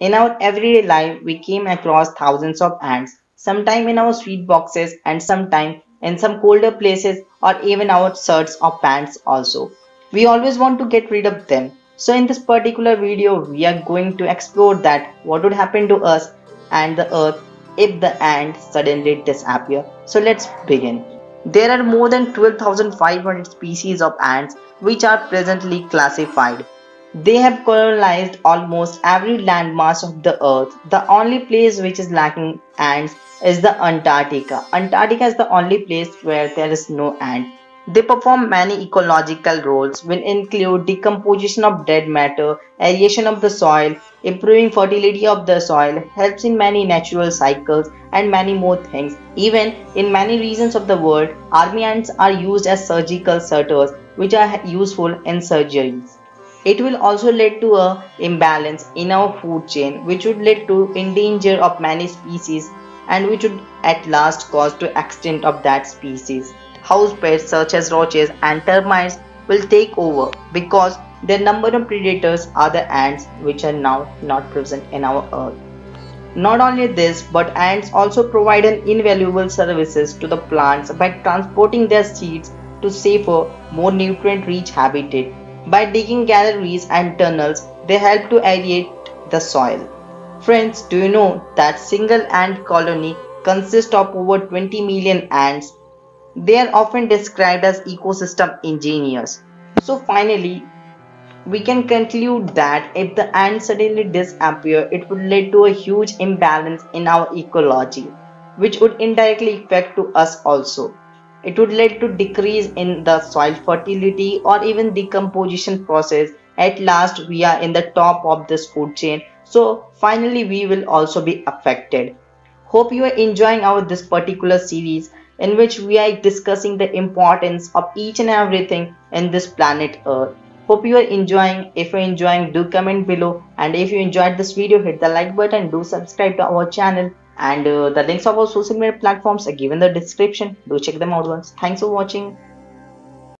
In our everyday life, we came across thousands of ants, sometimes in our sweet boxes and sometimes in some colder places or even our shirts or pants also. We always want to get rid of them. So in this particular video, we are going to explore that what would happen to us and the earth if the ants suddenly disappear. So let's begin. There are more than 12,500 species of ants which are presently classified. They have colonized almost every landmass of the earth. The only place which is lacking ants is the Antarctica. Antarctica is the only place where there is no ant. They perform many ecological roles, which include decomposition of dead matter, aeration of the soil, improving fertility of the soil, helps in many natural cycles and many more things. Even in many regions of the world, army ants are used as surgical sutters, which are useful in surgeries. It will also lead to an imbalance in our food chain, which would lead to endangerment of many species and which would at last cause to extinction of that species. House pests such as roaches and termites will take over because their number of predators are the ants, which are now not present in our earth. Not only this, but ants also provide an invaluable services to the plants by transporting their seeds to safer, more nutrient-rich habitat. By digging galleries and tunnels, they help to aerate the soil. Friends, do you know that single ant colony consists of over 20 million ants? They are often described as ecosystem engineers. So finally, we can conclude that if the ants suddenly disappear, it would lead to a huge imbalance in our ecology, which would indirectly affect to us also. It would lead to decrease in the soil fertility or even decomposition process. At last, we are in the top of this food chain. So finally, we will also be affected. Hope you are enjoying this particular series, in which we are discussing the importance of each and everything in this planet Earth. Hope you are enjoying. If you are enjoying, do comment below. And if you enjoyed this video, hit the like button, do subscribe to our channel. And the links of our social media platforms are given in the description. Do check them out once. Thanks for watching.